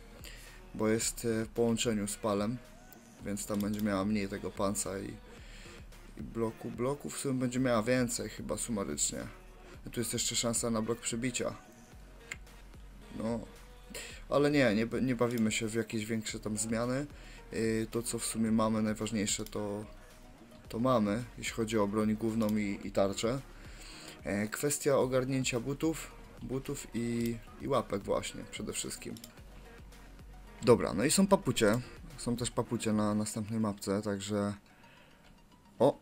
bo jest w połączeniu z palem, więc tam będzie miała mniej tego panca i, i bloku, bloku w sumie będzie miała więcej chyba sumarycznie, a tu jest jeszcze szansa na blok przebicia. No, ale nie, nie, nie bawimy się w jakieś większe tam zmiany. Yy, to, co w sumie mamy, najważniejsze, to, to mamy, jeśli chodzi o broń główną i, i tarczę. Yy, kwestia ogarnięcia butów, butów i, i łapek właśnie, przede wszystkim. Dobra, no i są papucie. Są też papucie na następnej mapce, także... O!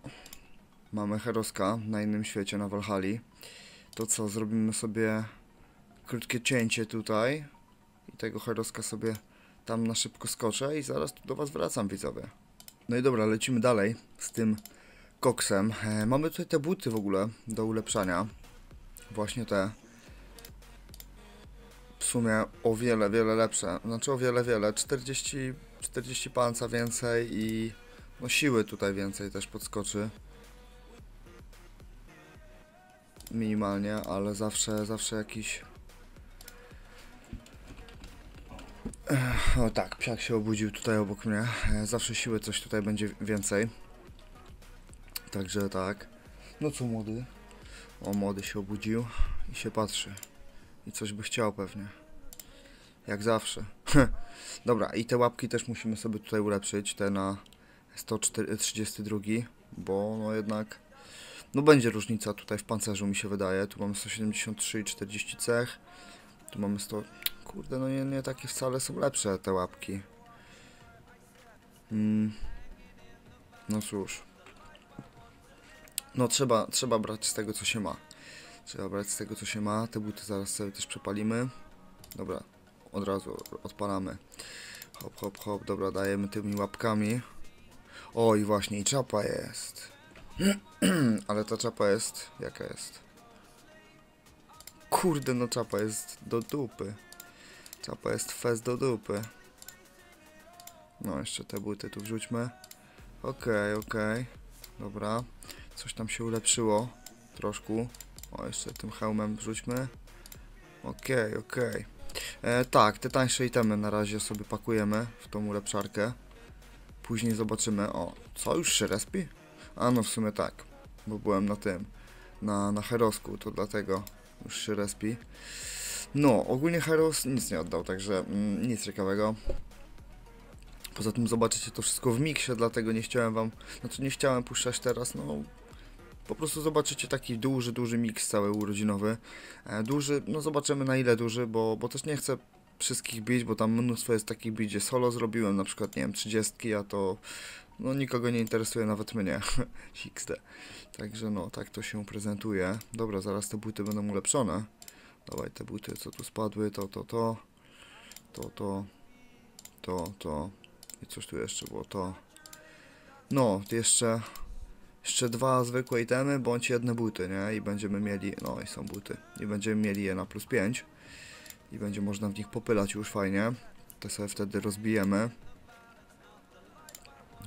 Mamy Heroska na innym świecie, na Walhali. To co, zrobimy sobie... krótkie cięcie tutaj i tego Heroska sobie tam na szybko skoczę i zaraz tu do was wracam, widzowie. No i dobra, lecimy dalej z tym koksem. E, mamy tutaj te buty w ogóle do ulepszania. Właśnie te. W sumie o wiele, wiele lepsze. Znaczy o wiele, wiele. czterdzieści, czterdzieści panca więcej i no, siły tutaj więcej też podskoczy. Minimalnie, ale zawsze, zawsze jakiś... O tak, psiak się obudził tutaj obok mnie. Zawsze siły coś tutaj będzie więcej. Także tak. No co młody? O, młody się obudził i się patrzy. I coś by chciał pewnie. Jak zawsze. Dobra, i te łapki też musimy sobie tutaj ulepszyć. Te na sto trzydzieści dwa. Bo no jednak... No będzie różnica tutaj w pancerzu, mi się wydaje. Tu mamy sto siedemdziesiąt trzy i czterdzieści cech. Tu mamy sto... Kurde, no nie, nie takie wcale są lepsze te łapki. Mm. No cóż. No trzeba, trzeba brać z tego, co się ma. Trzeba brać z tego, co się ma. Te buty zaraz sobie też przepalimy. Dobra, od razu odpalamy. Hop, hop, hop. Dobra, dajemy tymi łapkami. O, i właśnie, i czapa jest. Ale ta czapa jest... Jaka jest? Kurde, no czapa jest do dupy. Czapa jest fez do dupy. No, jeszcze te buty tu wrzućmy. Okej, okej. Dobra. Coś tam się ulepszyło. Troszkę. O, jeszcze tym hełmem wrzućmy. Okej, okej. E, tak, te tańsze itemy na razie sobie pakujemy w tą ulepszarkę. Później zobaczymy. O, co? Już się respi? A no, w sumie tak. Bo byłem na tym. Na, na Herosku, to dlatego już się respi. No, ogólnie Heros nic nie oddał, także mm, nic ciekawego. Poza tym zobaczycie to wszystko w miksie, dlatego nie chciałem wam... Znaczy nie chciałem puszczać teraz, no... Po prostu zobaczycie taki duży, duży miks cały urodzinowy. E, duży, no zobaczymy na ile duży, bo, bo też nie chcę wszystkich bić, bo tam mnóstwo jest takich bić, gdzie solo zrobiłem, na przykład, nie wiem, trzydziestki, a to... No nikogo nie interesuje, nawet mnie. iks de. Także no, tak to się prezentuje. Dobra, zaraz te buty będą ulepszone. Dawaj te buty, co tu spadły, to, to, to. To, to. To, to. I coś tu jeszcze było, to. No, jeszcze... Jeszcze dwa zwykłe itemy, bądź jedne buty, nie? I będziemy mieli... No i są buty. I będziemy mieli je na plus pięć. I będzie można w nich popylać już fajnie. Te sobie wtedy rozbijemy.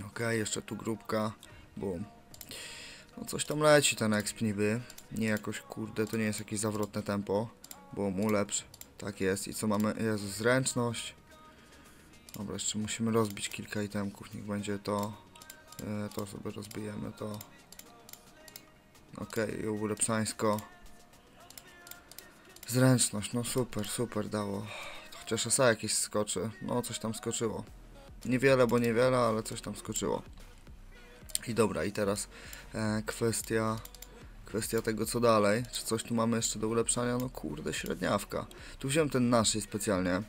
Ok, jeszcze tu grupka. Boom. No coś tam leci ten exp niby. Nie jakoś, kurde, to nie jest jakieś zawrotne tempo. Boom, ulepsz. Tak jest. I co mamy? Jezu, zręczność. Dobra, jeszcze musimy rozbić kilka itemków. Niech będzie to... Yy, to sobie rozbijemy, to... Ok, i ulepszańsko. Zręczność, no super, super dało. Chociaż esa jakieś skoczy. No, coś tam skoczyło. Niewiele, bo niewiele, ale coś tam skoczyło. I dobra, i teraz e, kwestia kwestia tego, co dalej. Czy coś tu mamy jeszcze do ulepszania? No kurde, średniawka. Tu wziąłem ten nasz specjalnie,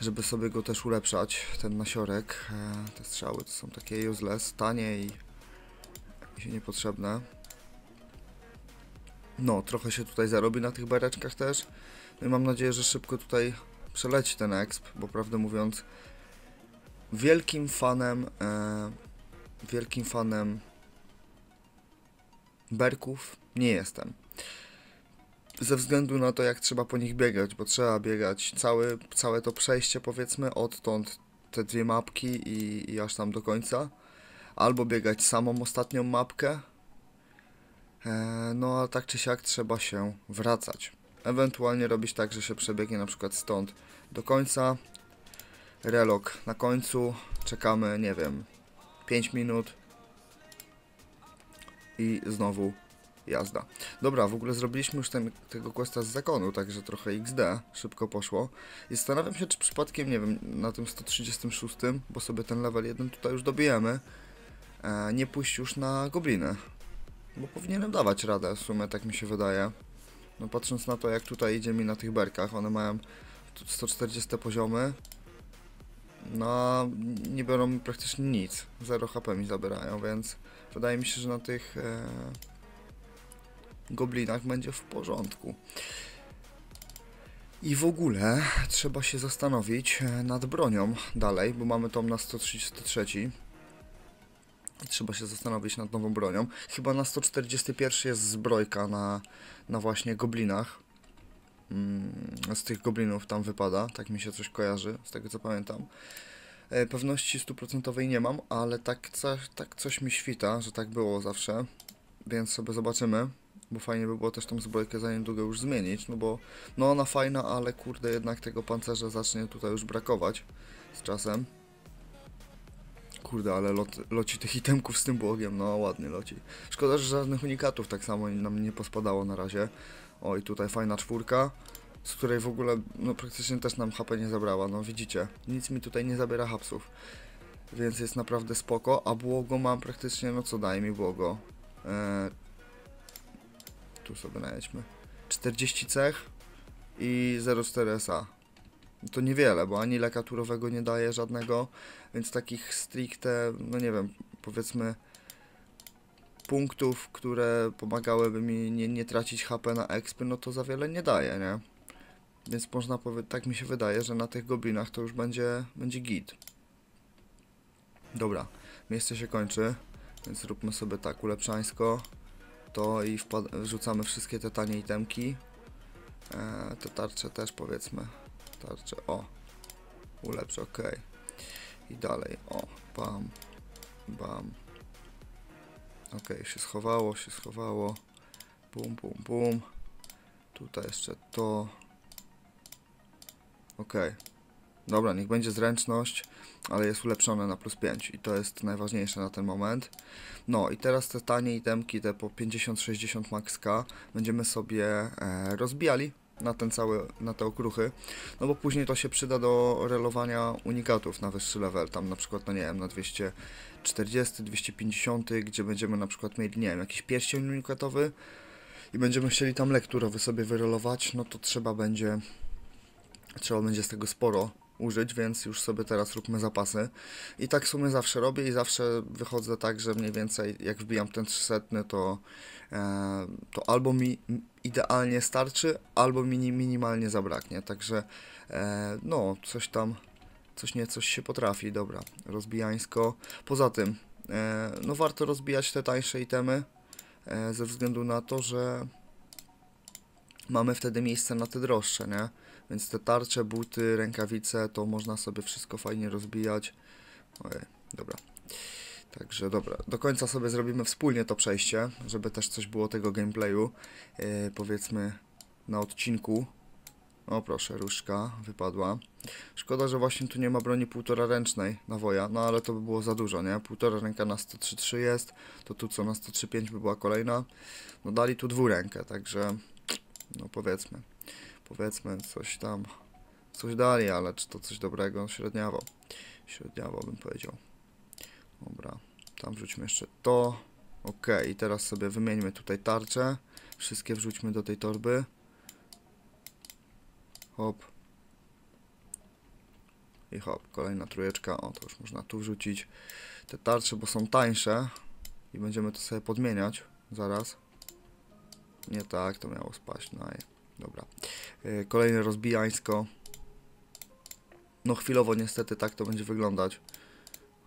żeby sobie go też ulepszać, ten nasiorek. E, te strzały to są takie useless, tanie i, i się niepotrzebne. No, trochę się tutaj zarobi na tych bareczkach też. No i mam nadzieję, że szybko tutaj przeleci ten exp, bo prawdę mówiąc, Wielkim fanem, e, wielkim fanem berków nie jestem. Ze względu na to, jak trzeba po nich biegać, bo trzeba biegać cały, całe to przejście, powiedzmy, odtąd te dwie mapki i, i aż tam do końca. Albo biegać samą ostatnią mapkę. E, no a tak czy siak trzeba się wracać. Ewentualnie robić tak, że się przebiegnie na przykład stąd do końca. Relok na końcu, czekamy, nie wiem, pięć minut i znowu jazda. Dobra, w ogóle zrobiliśmy już ten, tego questa z zakonu, także trochę iks de, szybko poszło. I zastanawiam się, czy przypadkiem, nie wiem, na tym sto trzydziestym szóstym, bo sobie ten level jeden tutaj już dobijemy, e, nie pójść już na goblinę. Bo powinienem dawać radę, w sumie, tak mi się wydaje. No patrząc na to, jak tutaj idzie mi na tych berkach, one mają sto czterdzieste poziomy. No, nie biorą mi praktycznie nic. zero ha pe mi zabierają, więc wydaje mi się, że na tych e, goblinach będzie w porządku. I w ogóle trzeba się zastanowić nad bronią dalej, bo mamy tą na sto trzydziesty trzeci. Trzeba się zastanowić nad nową bronią. Chyba na sto czterdziesty pierwszy jest zbrojka na, na właśnie goblinach. Z tych goblinów tam wypada, tak mi się coś kojarzy, z tego co pamiętam. Pewności stuprocentowej nie mam, ale tak, tak coś mi świta, że tak było zawsze, więc sobie zobaczymy, bo fajnie by było też tą zbrojkę za niedługo już zmienić, no bo no ona fajna, ale kurde, jednak tego pancerza zacznie tutaj już brakować z czasem. Kurde, ale lot, loci tych itemków z tym błogiem, no ładny loci. Szkoda, że żadnych unikatów tak samo nam nie pospadało na razie. O, i tutaj fajna czwórka, z której w ogóle no praktycznie też nam ha pe nie zabrała, no widzicie, nic mi tutaj nie zabiera hapsów, więc jest naprawdę spoko, a błogo mam praktycznie, no co daje mi błogo, eee, tu sobie najedźmy, czterdzieści cech i zero cztery es a, to niewiele, bo ani leka turowego nie daje żadnego, więc takich stricte, no nie wiem, powiedzmy, punktów, które pomagałyby mi nie, nie tracić ha pe na expy, no to za wiele nie daje, nie? Więc można powiedzieć, tak mi się wydaje, że na tych goblinach to już będzie, będzie git. Dobra, miejsce się kończy, więc zróbmy sobie tak, ulepszańsko, to i wrzucamy wszystkie te tanie itemki, e, te tarcze też powiedzmy, Tarczę, o. Ulepsz, ok. I dalej, o. Bam, bam. Ok, się schowało, się schowało. Bum, bum, bum. Tutaj jeszcze to. Ok. Dobra, niech będzie zręczność, ale jest ulepszone na plus pięć i to jest najważniejsze na ten moment. No i teraz te tanie itemki, te po pięćdziesiąt sześćdziesiąt max K będziemy sobie e, rozbijali na ten cały, na te okruchy, no bo później to się przyda do relowania unikatów na wyższy level, tam na przykład, no nie wiem, na dwieście czterdzieści, dwieście pięćdziesiąt, gdzie będziemy na przykład mieli, nie wiem, jakiś pierścień unikatowy i będziemy chcieli tam lekturowy sobie wyrolować, no to trzeba będzie, trzeba będzie z tego sporo użyć, więc już sobie teraz róbmy zapasy. I tak w sumie zawsze robię i zawsze wychodzę tak, że mniej więcej jak wbijam ten trzysta, to, e, to albo mi idealnie starczy, albo mi minimalnie zabraknie. Także e, no, coś tam, coś nie, coś się potrafi. Dobra, rozbijańsko. Poza tym, e, no warto rozbijać te tańsze itemy, e, ze względu na to, że mamy wtedy miejsce na te droższe, nie? Więc te tarcze, buty, rękawice, to można sobie wszystko fajnie rozbijać. Ojej, dobra. Także dobra, do końca sobie zrobimy wspólnie to przejście, żeby też coś było tego gameplayu, yy, powiedzmy, na odcinku. O proszę, różdżka wypadła. Szkoda, że właśnie tu nie ma broni półtora ręcznej na woja, no ale to by było za dużo, nie? Półtora ręka na sto trzy przecinek trzy jest, to tu co na sto trzy przecinek pięć by była kolejna. No dali tu dwurękę, także no powiedzmy. Powiedzmy, coś tam, coś dali, ale czy to coś dobrego? Średniawo, średniawo bym powiedział. Dobra, tam wrzućmy jeszcze to. Ok, i teraz sobie wymieńmy tutaj tarcze. Wszystkie wrzućmy do tej torby. Hop. I hop, kolejna trójeczka. O, to już można tu wrzucić te tarcze, bo są tańsze i będziemy to sobie podmieniać zaraz. Nie tak, to miało spaść, no i... Dobra, kolejne rozbijańsko. No chwilowo niestety tak to będzie wyglądać.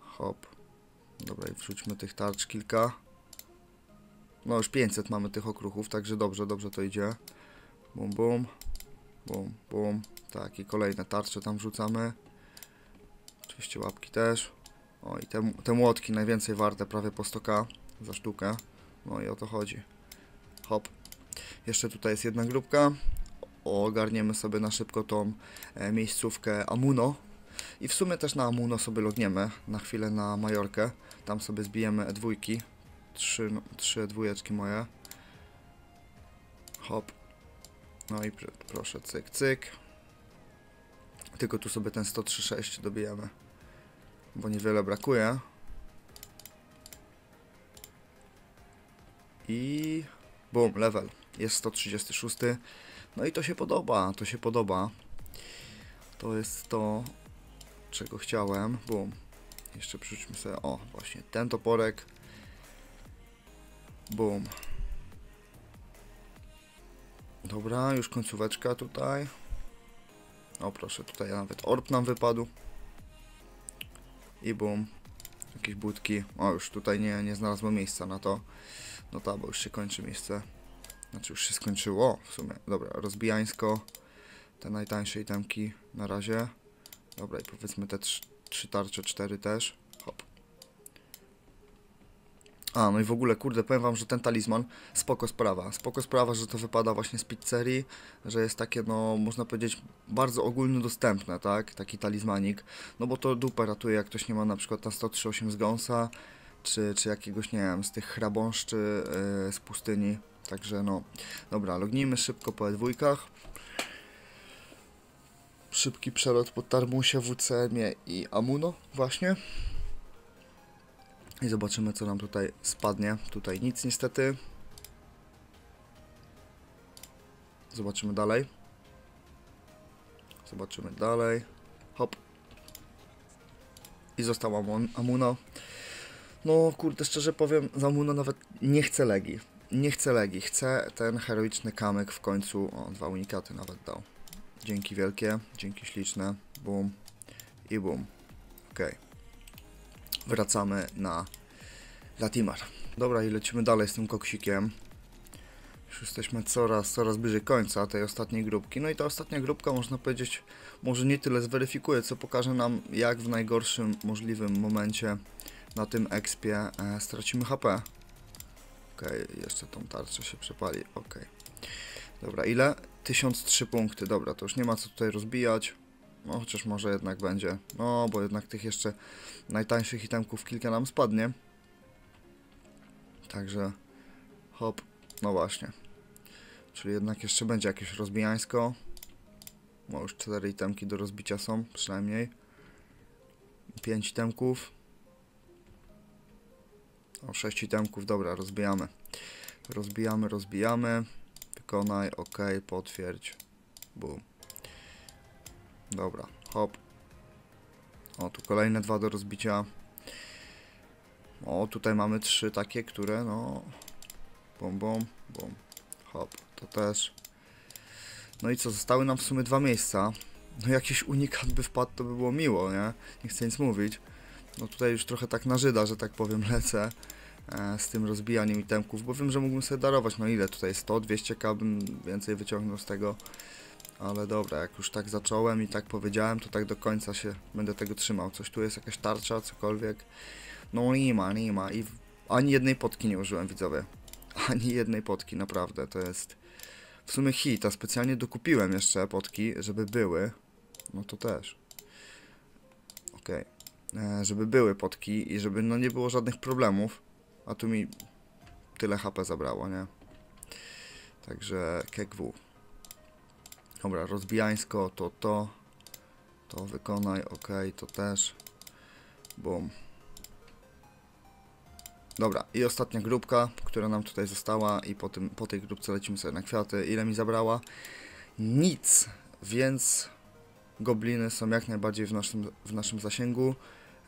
Hop. Dobra, i wrzućmy tych tarcz kilka. No już pięćset mamy tych okruchów, także dobrze, dobrze to idzie. Bum, bum. Bum, bum. Tak, i kolejne tarcze tam wrzucamy. Oczywiście łapki też. O, i te, te młotki najwięcej warte, prawie po sto K za sztukę. No i o to chodzi. Hop. Jeszcze tutaj jest jedna grupka. Ogarniemy sobie na szybko tą e, miejscówkę Amuno. I w sumie też na Amuno sobie logniemy na chwilę na Majorkę. Tam sobie zbijemy E dwa. Trzy, no, trzy E dwa moje. Hop. No i pr proszę, cyk, cyk. Tylko tu sobie ten sto trzy przecinek sześć dobijamy. Bo niewiele brakuje. I... Boom, level. Jest sto trzydzieści sześć. No i to się podoba, to się podoba. To jest to, czego chciałem. Boom. Jeszcze przyrzućmy sobie, o, właśnie ten toporek. Boom. Dobra, już końcóweczka tutaj. O proszę, tutaj nawet orb nam wypadł. I boom. Jakieś budki. O, już tutaj nie, nie znalazłem miejsca na to. No ta, bo już się kończy miejsce. Znaczy już się skończyło w sumie. Dobra, rozbijańsko. Te najtańsze itemki na razie. Dobra, i powiedzmy te trzy, trzy tarcze, cztery też. Hop. A, no i w ogóle, kurde, powiem wam, że ten talizman, spoko sprawa. Spoko sprawa, że to wypada właśnie z pizzerii, że jest takie, no, można powiedzieć, bardzo ogólnodostępne, tak? Taki talizmanik. No bo to dupę ratuje, jak ktoś nie ma na przykład na sto trzy przecinek osiem z gąsa, czy, czy jakiegoś, nie wiem, z tych chrabąszczy yy, z pustyni. Także no, dobra, lognijmy szybko po E dwójkach. Szybki przelot po Tarmusie, W C M-ie i Amuno właśnie. I zobaczymy, co nam tutaj spadnie. Tutaj nic niestety. Zobaczymy dalej. Zobaczymy dalej. Hop. I został Amuno. No kurde, szczerze powiem, za Amuno nawet nie chcę legi. Nie chcę legi, chcę ten heroiczny kamyk w końcu. O, dwa unikaty nawet dał. Dzięki wielkie, dzięki śliczne. Bum i bum. Ok. Wracamy na Latimar. Dobra, i lecimy dalej z tym koksikiem. Już jesteśmy coraz, coraz bliżej końca tej ostatniej grupki. No i ta ostatnia grupka, można powiedzieć, może nie tyle zweryfikuje, co pokaże nam, jak w najgorszym możliwym momencie na tym expie e, stracimy H P. Okej, okay, jeszcze tą tarczę się przepali, okej. Okay. Dobra, ile? tysiąc trzy punkty, dobra, to już nie ma co tutaj rozbijać. No chociaż może jednak będzie, no bo jednak tych jeszcze najtańszych itemków kilka nam spadnie. Także hop, no właśnie. Czyli jednak jeszcze będzie jakieś rozbijańsko. No już cztery itemki do rozbicia są, przynajmniej. pięć itemków. O, sześć itemków, dobra, rozbijamy. Rozbijamy, rozbijamy. Wykonaj, ok, potwierdź. Boom. Dobra, hop. O, tu kolejne dwa do rozbicia. O, tutaj mamy trzy takie, które no... Bom, bom, bom. Hop, to też. No i co, zostały nam w sumie dwa miejsca. No jakiś unikat by wpadł, to by było miło, nie? Nie chcę nic mówić. No tutaj już trochę tak na Żyda, że tak powiem, lecę e, z tym rozbijaniem itemków, bo wiem, że mógłbym sobie darować. No ile tutaj? sto, dwieście ka bym więcej wyciągnął z tego. Ale dobra, jak już tak zacząłem i tak powiedziałem, to tak do końca się będę tego trzymał. Coś tu jest, jakaś tarcza, cokolwiek. No nie ma, nie ma. I ani jednej potki nie użyłem, widzowie. Ani jednej potki, naprawdę. To jest w sumie hit, a specjalnie dokupiłem jeszcze potki, żeby były. No to też. Okej. Okay. Żeby były potki i żeby no nie było żadnych problemów. A tu mi tyle H P zabrało, nie? Także kekwu. Dobra, rozbijańsko, to to. To wykonaj, ok, to też. Bum. Dobra, i ostatnia grupka, która nam tutaj została i po, tym, po tej grupce lecimy sobie na kwiaty. Ile mi zabrała? Nic, więc gobliny są jak najbardziej w naszym, w naszym zasięgu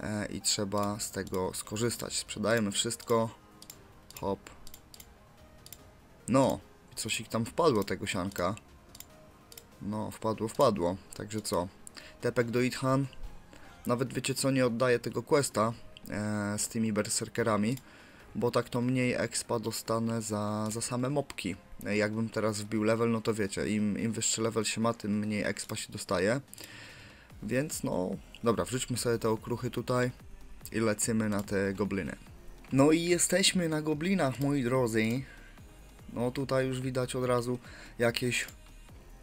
e, i trzeba z tego skorzystać. Sprzedajemy wszystko. Hop. No, coś ich tam wpadło, tego sianka. No, wpadło, wpadło. Także co? Tepek do Ithan. Nawet wiecie co, nie oddaję tego questa e, z tymi berserkerami, bo tak to mniej expa dostanę za, za same mopki. Jakbym teraz wbił level, no to wiecie, im, im wyższy level się ma, tym mniej expa się dostaje. Więc no, dobra, wrzućmy sobie te okruchy tutaj i lecimy na te gobliny. No i jesteśmy na goblinach, moi drodzy. No tutaj już widać od razu jakieś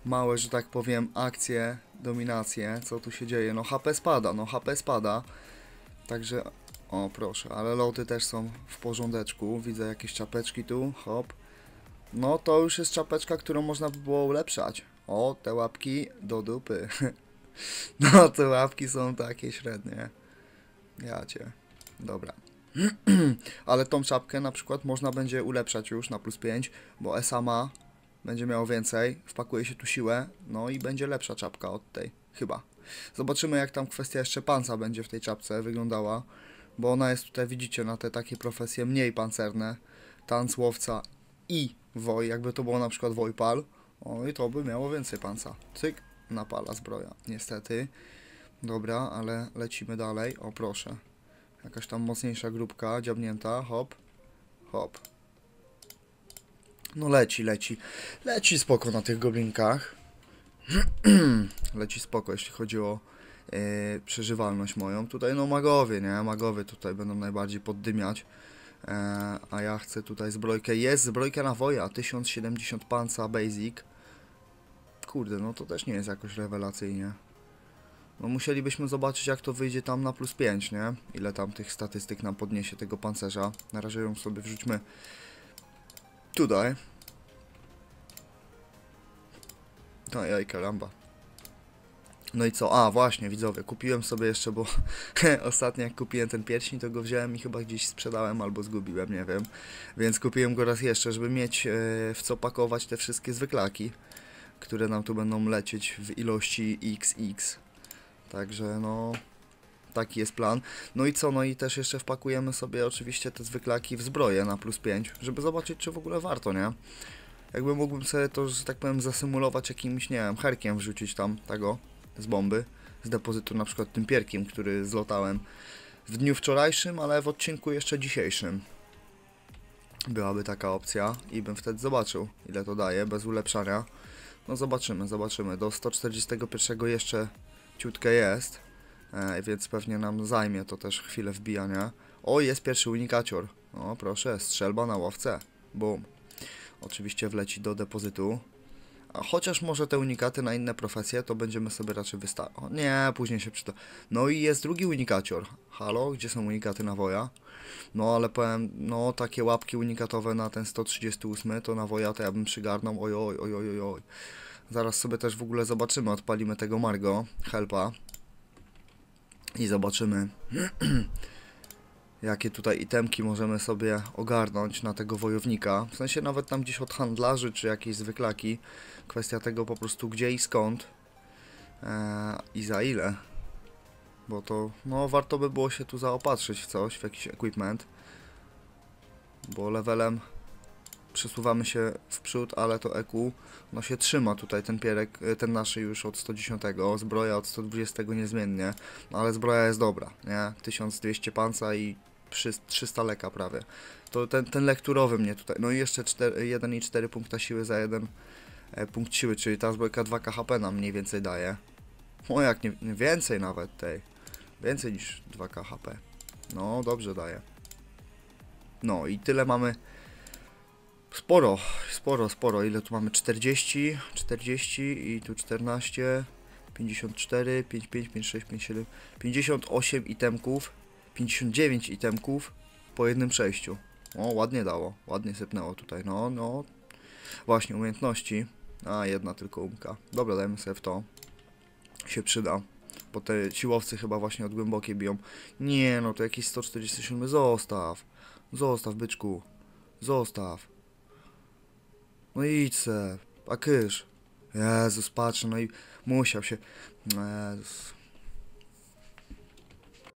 małe, że tak powiem, akcje, dominacje, co tu się dzieje. No H P spada, no H P spada. Także, o proszę, ale loty też są w porządeczku. Widzę jakieś czapeczki tu, hop. No to już jest czapeczka, którą można by było ulepszać. O, te łapki do dupy. No te łapki są takie średnie. Ja cię. Dobra. Ale tą czapkę na przykład można będzie ulepszać już na plus pięć, bo E S A ma. Będzie miało więcej, wpakuje się tu siłę, no i będzie lepsza czapka od tej, chyba. Zobaczymy, jak tam kwestia jeszcze panca będzie w tej czapce wyglądała, bo ona jest tutaj, widzicie, na te takie profesje mniej pancerne, tanc, łowca i woj, jakby to było na przykład wojpal, o i to by miało więcej panca. Cyk, napala zbroja, niestety. Dobra, ale lecimy dalej, o proszę. Jakaś tam mocniejsza grupka, dziabnięta, hop, hop. No leci, leci, leci spoko na tych goblinkach, leci spoko, jeśli chodzi o yy, przeżywalność moją. Tutaj no magowie, nie, magowie tutaj będą najbardziej poddymiać, e, a ja chcę tutaj zbrojkę, jest zbrojka na woja, tysiąc siedemdziesiąt panca basic, kurde, no to też nie jest jakoś rewelacyjnie. No musielibyśmy zobaczyć, jak to wyjdzie tam na plus pięć, nie, ile tam tych statystyk nam podniesie tego pancerza. Na razie ją sobie wrzućmy tutaj. No jajka, lamba. No i co? A właśnie, widzowie, kupiłem sobie jeszcze, bo ostatnio jak kupiłem ten pierścień, to go wziąłem i chyba gdzieś sprzedałem albo zgubiłem, nie wiem. Więc kupiłem go raz jeszcze, żeby mieć yy, w co pakować te wszystkie zwyklaki, które nam tu będą lecieć w ilości iks iks. Także no... Taki jest plan. No i co? No i też jeszcze wpakujemy sobie oczywiście te zwyklaki w zbroję na plus pięć, żeby zobaczyć, czy w ogóle warto, nie? Jakby mógłbym sobie to, że tak powiem, zasymulować jakimś, nie wiem, herkiem wrzucić tam tego z bomby, z depozytu, na przykład tym pierkiem, który zlotałem w dniu wczorajszym, ale w odcinku jeszcze dzisiejszym. byłaby taka opcja i bym wtedy zobaczył, ile to daje, bez ulepszania. No zobaczymy, zobaczymy. Do sto czterdziestego pierwszego jeszcze ciutkę jest, e, więc pewnie nam zajmie to też chwilę wbijania. O, jest pierwszy unikacior. O, proszę, strzelba na ławce. Boom. Oczywiście wleci do depozytu. A chociaż może te unikaty na inne profesje, to będziemy sobie raczej wystawiać. O, nie, później się przyda. No i jest drugi unikacior. Halo, gdzie są unikaty na woja? No ale powiem, no takie łapki unikatowe na ten sto trzydziesty ósmy, to na woja to ja bym przygarnął. Oj, oj, oj, oj, oj. Zaraz sobie też w ogóle zobaczymy, odpalimy tego Margo, helpa. I zobaczymy, jakie tutaj itemki możemy sobie ogarnąć na tego wojownika. W sensie nawet tam gdzieś od handlarzy, czy jakieś zwyklaki. Kwestia tego po prostu gdzie i skąd. Eee, I za ile. Bo to, no warto by było się tu zaopatrzyć w coś, w jakiś equipment. Bo levelem przesuwamy się w przód, ale to E Q, no się trzyma tutaj ten pierek, ten nasz już od sto dziesięć, zbroja od sto dwadzieścia niezmiennie, no ale zbroja jest dobra, nie? tysiąc dwieście panca i trzysta leka prawie. To ten, ten lekturowy mnie tutaj, no i jeszcze jeden i cztery punkta siły za jeden e, punkt siły, czyli ta zbrojka dwa k H P nam mniej więcej daje. O jak nie, więcej nawet tej, więcej niż dwa k H P, no dobrze daje. No i tyle mamy. Sporo, sporo, sporo. Ile tu mamy? czterdzieści, czterdzieści i tu czternaście, pięćdziesiąt cztery, pięćdziesiąt pięć, pięćdziesiąt sześć, pięćdziesiąt siedem, pięćdziesiąt osiem itemków, pięćdziesiąt dziewięć itemków po jednym przejściu. O, ładnie dało, ładnie sypnęło tutaj. No, no, właśnie umiejętności. A, jedna tylko umka. Dobra, dajmy sobie w to. Się przyda. Bo te siłowcy chyba właśnie od głębokiej biją. Nie, no to jakiś sto czterdzieści siedem. Zostaw, zostaw byczku, zostaw. No idź se, a kysz. Jezus, patrzę, no i musiał się. Jezus.